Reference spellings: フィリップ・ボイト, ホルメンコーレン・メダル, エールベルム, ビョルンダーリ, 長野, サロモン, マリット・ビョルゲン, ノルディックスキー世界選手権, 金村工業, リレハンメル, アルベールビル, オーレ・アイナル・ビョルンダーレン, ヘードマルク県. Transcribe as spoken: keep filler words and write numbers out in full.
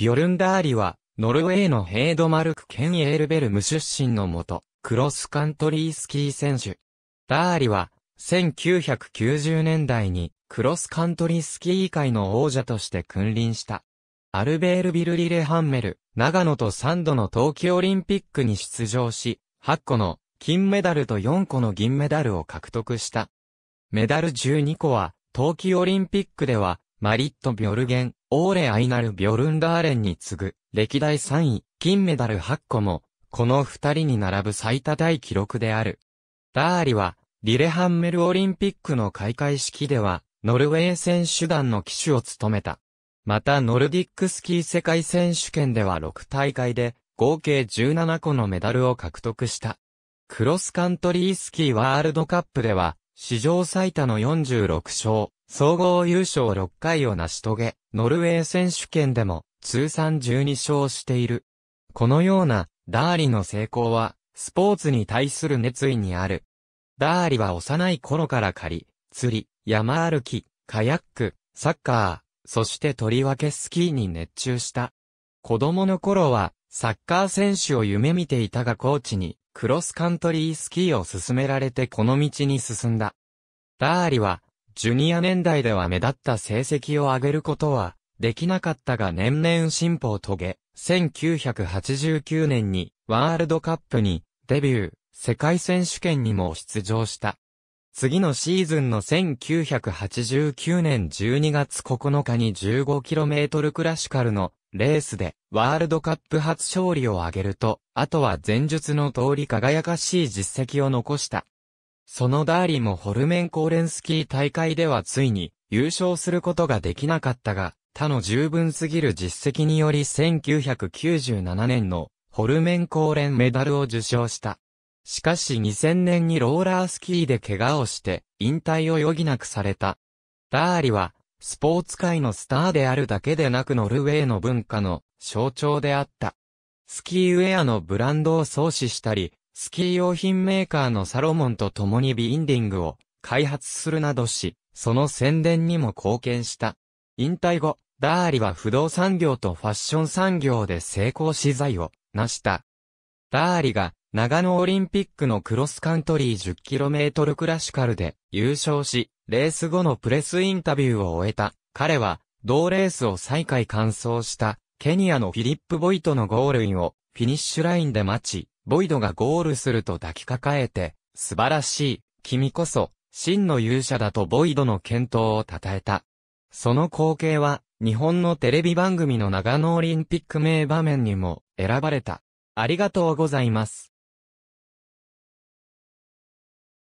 ビョルンダーリは、ノルウェーのヘードマルク県エールベルム出身のもと、クロスカントリースキー選手。ダーリは、せんきゅうひゃくきゅうじゅうねんだいに、クロスカントリースキー界の王者として君臨した。アルベールビルリレハンメル、長野とさんどの冬季オリンピックに出場し、はっこの金メダルとよんこの銀メダルを獲得した。メダルじゅうにこは、冬季オリンピックでは、マリット・ビョルゲン、オーレ・アイナル・ビョルンダーレンに次ぐ、歴代さんい、金メダルはっこも、このふたりに並ぶ最多タイ記録である。ダーリは、リレハンメルオリンピックの開会式では、ノルウェー選手団の旗手を務めた。また、ノルディックスキー世界選手権ではろくたいかいで、合計じゅうななこのメダルを獲得した。クロスカントリースキーワールドカップでは、史上最多のよんじゅうろくしょう。総合優勝ろっかいを成し遂げ、ノルウェー選手権でも通算じゅうにしょうしている。このようなダーリの成功はスポーツに対する熱意にある。ダーリは幼い頃から狩り、釣り、山歩き、カヤック、サッカー、そしてとりわけスキーに熱中した。子供の頃はサッカー選手を夢見ていたがコーチにクロスカントリースキーを勧められてこの道に進んだ。ダーリはジュニア年代では目立った成績を上げることはできなかったが年々進歩を遂げ、せんきゅうひゃくはちじゅうきゅうねんにワールドカップにデビュー、世界選手権にも出場した。次のシーズンのせんきゅうひゃくはちじゅうきゅうねんじゅうにがつここのかに じゅうごキロメートル クラシカルのレースでワールドカップ初勝利を挙げると、あとは前述の通り輝かしい実績を残した。そのダーリもホルメンコーレンスキー大会ではついに優勝することができなかったが、他の十分すぎる実績によりせんきゅうひゃくきゅうじゅうななねんのホルメンコーレンメダルを受賞した。しかしにせんねんにローラースキーで怪我をして引退を余儀なくされた。ダーリはスポーツ界のスターであるだけでなくノルウェーの文化の象徴であった。スキーウェアのブランドを創始したり、スキー用品メーカーのサロモンと共にビンディングを開発するなどし、その宣伝にも貢献した。引退後、ダーリは不動産業とファッション産業で成功し財を成した。ダーリが長野オリンピックのクロスカントリー じゅうキロメートル クラシカルで優勝し、レース後のプレスインタビューを終えた。彼は同レースをさんかい完走したケニアのフィリップ・ボイトのゴールインをフィニッシュラインで待ち、ボイドがゴールすると抱きかかえて、素晴らしい、君こそ、真の勇者だとボイドの健闘を称えた。その光景は、日本のテレビ番組の長野オリンピック名場面にも選ばれた。ありがとうございます。